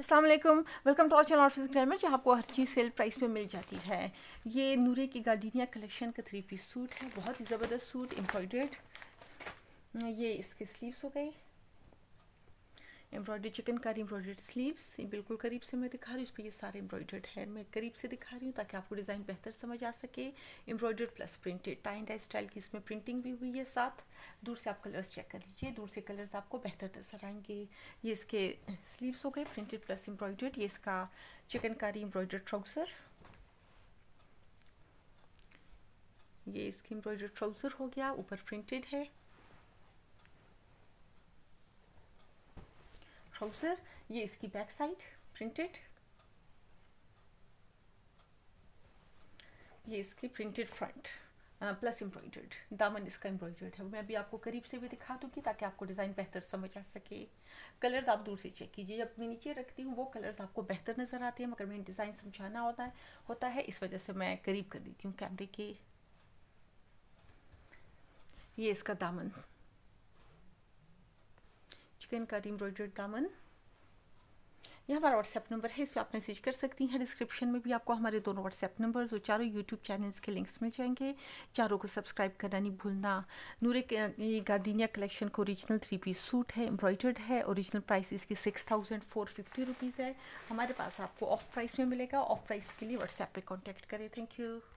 अस्सलाम वालेकुम, welcome to our channel office glamour, जो आपको हर चीज़ सेल प्राइस पे मिल जाती है। ये नूरे की गार्डीनिया कलेक्शन का 3 पीस सूट है, बहुत ही ज़बरदस्त सूट, एम्ब्रॉयडेड। ये इसके स्लीव्स हो गई, एम्ब्रॉयडरी चिकनकारी एम्ब्रॉयडर्ड स्लीव्स। बिल्कुल करीब से मैं दिखा रही हूँ, इस पर ये सारे एम्ब्रॉयडर्ड है। मैं करीब से दिखा रही हूँ ताकि आपको डिज़ाइन बेहतर समझ आ सके। Embroidered plus printed tie dye style की इसमें प्रिंटिंग भी हुई है साथ। दूर से आप कलर्स चेक कर लीजिए, दूर से कलर्स आपको बेहतर नजर आएंगे। ये इसके स्लीव्स हो गए, प्रिंटेड प्लस एम्ब्रॉयडर्ड। ये इसका चिकनकारी एम्ब्रॉयडर्ड ट्राउज़र, ये इसकी एम्ब्रॉयडर्ड ट्राउज़र हो गया, ऊपर प्रिंटेड है ट्राउज़र। ये इसकी बैक साइड प्रिंटेड, ये इसकी प्रिंटेड फ्रंट प्लस एम्ब्रॉयडर्ड, दामन इसका एम्ब्रॉयडर्ड है। मैं अभी आपको करीब से भी दिखा दूँगी ताकि आपको डिज़ाइन बेहतर समझ आ सके। कलर्स आप दूर से चेक कीजिए, जब मैं नीचे रखती हूँ वो कलर्स आपको बेहतर नज़र आते हैं, मगर मैं डिज़ाइन समझाना होता है, इस वजह से मैं करीब कर देती हूँ कैमरे के। ये इसका दामन, चिकनकारी एम्ब्रॉयडर्ड दामन। यह हमारा व्हाट्सएप नंबर है, इस पर आप मैसेज कर सकती हैं। डिस्क्रिप्शन में भी आपको हमारे दोनों व्हाट्सएप नंबर्स और चारों यूट्यूब चैनल्स के लिंक्स मिल जाएंगे। चारों को सब्सक्राइब करना नहीं भूलना। नूरे के गार्डीनिया कलेक्शन को ओरिजिनल 3 पीस सूट है, एम्ब्रॉयडर्ड है। ओरिजिनल प्राइस इसकी 6450 रुपीज़ है। हमारे पास आपको ऑफ प्राइस में मिलेगा। ऑफ प्राइस के लिए व्हाट्सएप पर कॉन्टैक्ट करें। Thank you.